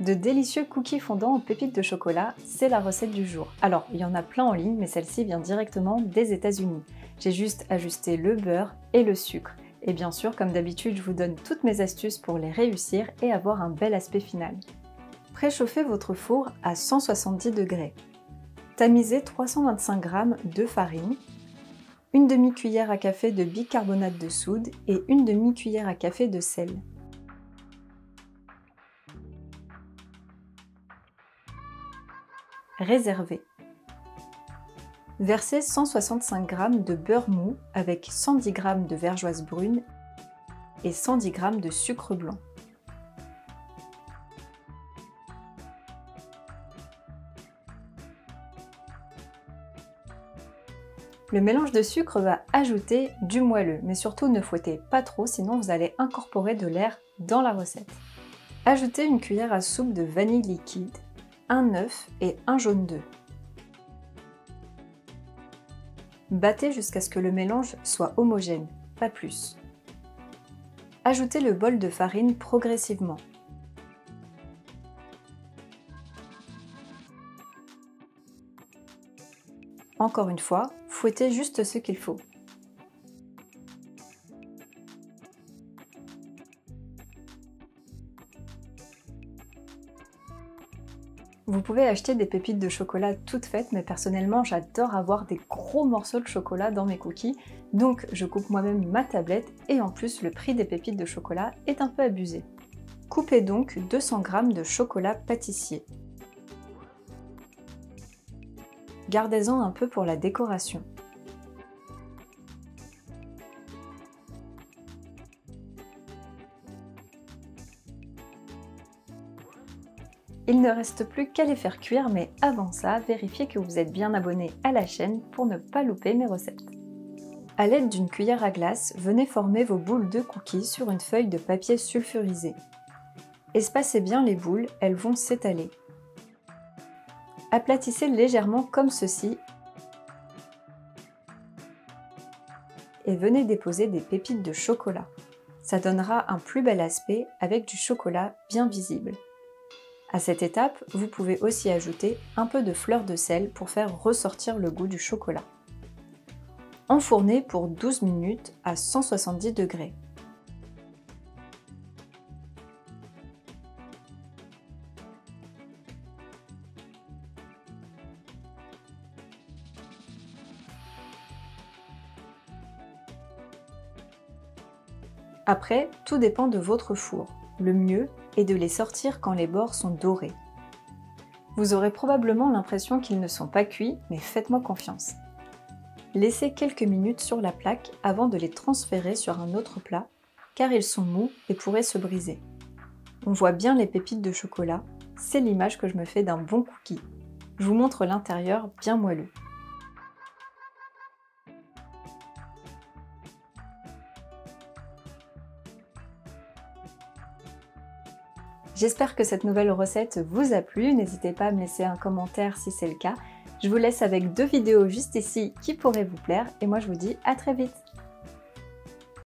De délicieux cookies fondants aux pépites de chocolat, c'est la recette du jour. Alors, il y en a plein en ligne, mais celle-ci vient directement des États-Unis. J'ai juste ajusté le beurre et le sucre. Et bien sûr, comme d'habitude, je vous donne toutes mes astuces pour les réussir et avoir un bel aspect final. Préchauffez votre four à 170 degrés. Tamisez 325 g de farine, une demi-cuillère à café de bicarbonate de soude et une demi-cuillère à café de sel. Réservez. Versez 165 g de beurre mou avec 110 g de vergeoise brune et 110 g de sucre blanc. Le mélange de sucre va ajouter du moelleux, mais surtout ne fouettez pas trop, sinon vous allez incorporer de l'air dans la recette. Ajoutez une cuillère à soupe de vanille liquide, un œuf et un jaune d'œuf. Battez jusqu'à ce que le mélange soit homogène, pas plus. Ajoutez le bol de farine progressivement. Encore une fois, fouettez juste ce qu'il faut. Vous pouvez acheter des pépites de chocolat toutes faites, mais personnellement j'adore avoir des gros morceaux de chocolat dans mes cookies, donc je coupe moi-même ma tablette et en plus le prix des pépites de chocolat est un peu abusé. Coupez donc 200 g de chocolat pâtissier. Gardez-en un peu pour la décoration. Il ne reste plus qu'à les faire cuire, mais avant ça, vérifiez que vous êtes bien abonné à la chaîne pour ne pas louper mes recettes. A l'aide d'une cuillère à glace, venez former vos boules de cookies sur une feuille de papier sulfurisé. Espacez bien les boules, elles vont s'étaler. Aplatissez légèrement comme ceci et venez déposer des pépites de chocolat. Ça donnera un plus bel aspect avec du chocolat bien visible. À cette étape, vous pouvez aussi ajouter un peu de fleur de sel pour faire ressortir le goût du chocolat. Enfournez pour 12 minutes à 170 degrés. Après, tout dépend de votre four. Le mieux est de les sortir quand les bords sont dorés. Vous aurez probablement l'impression qu'ils ne sont pas cuits, mais faites-moi confiance. Laissez quelques minutes sur la plaque avant de les transférer sur un autre plat, car ils sont mous et pourraient se briser. On voit bien les pépites de chocolat, c'est l'image que je me fais d'un bon cookie. Je vous montre l'intérieur bien moelleux. J'espère que cette nouvelle recette vous a plu, n'hésitez pas à me laisser un commentaire si c'est le cas. Je vous laisse avec 2 vidéos juste ici qui pourraient vous plaire et moi je vous dis à très vite.